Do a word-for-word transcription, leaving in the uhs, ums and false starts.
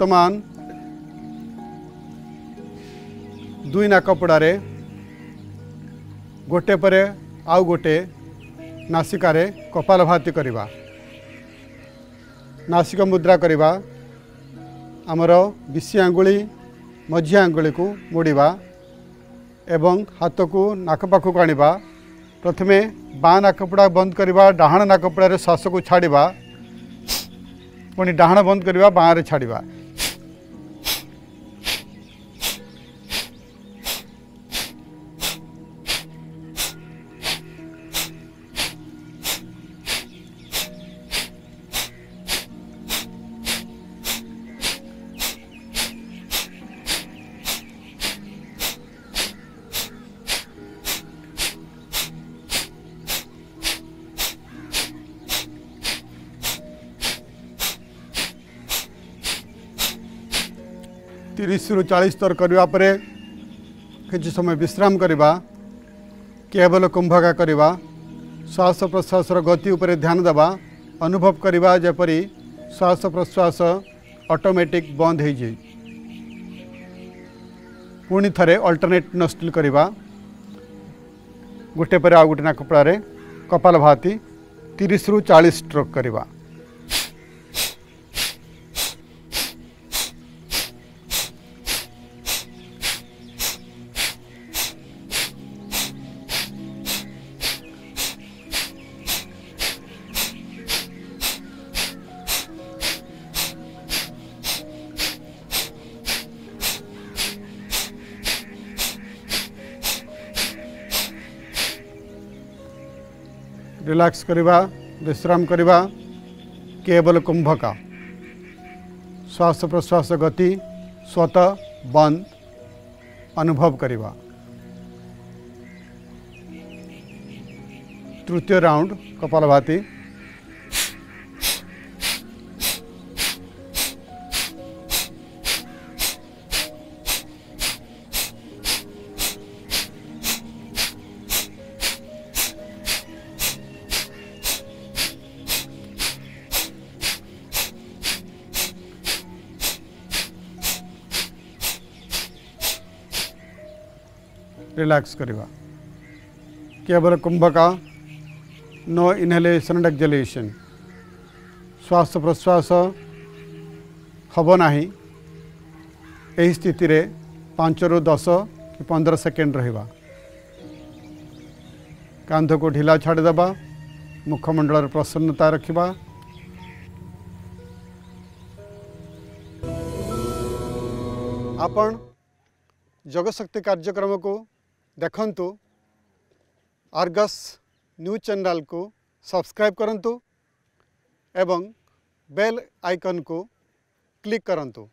वर्तमान दुई नाक पड़े गोटे परे आउ गोटे नासिकारे कपालभाति करिबा, नासिक मुद्रा करिबा, आमर बीसी आंगुली मझी आंगुली को मोड़िबा एवं हाथ को नाक पाखक आनिबा। प्रथमे बाँ नाकपड़ा बंद करिबा, डाहाण नाकपड़ार श्वास को छाड़िबा, पुणी डाहाण बंद करिबा, बाँरे छाड़िबा। तीस रु चालीस थर करने पर किसी समय विश्राम करवा, केवल कुंभका करवा, श्वास प्रश्वास गति उपर ध्यान दवा, अनुभव करवा जपरी श्वास प्रश्वास ऑटोमेटिक बंद हो जाए। पुणी थे अल्टरनेट नस्टिल करवा, गोटे पर आ गोटे नाक पड़े कपालभाति तीस रु चालीस स्ट्रोक करवा। रिलैक्स करवा, विश्राम करवा, केवल कुंभका, श्वास प्रश्वास गति स्वतः बंद, अनुभव करवा। तृतीय राउंड कपालभाति। रिलैक्स करवा, केवल कुंभका, नो इनहेलेसन एंड एक्सहेलेसन, श्वास प्रश्वास हब नाही। यही स्थिति रे पांच रु दस कि पंद्रह सेकेंड रहिबा। कांध को ढीला छाड़ दबा, मुखमंडल प्रसन्नता रखिबा। आपण योगशक्ति कार्यक्रम को देखंतु, आर्गस न्यूज चैनल को सब्सक्राइब करंतु एवं बेल आइकन को क्लिक करंतु।